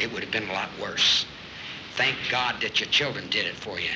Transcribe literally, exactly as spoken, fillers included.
It would have been a lot worse. Thank God that your children did it for you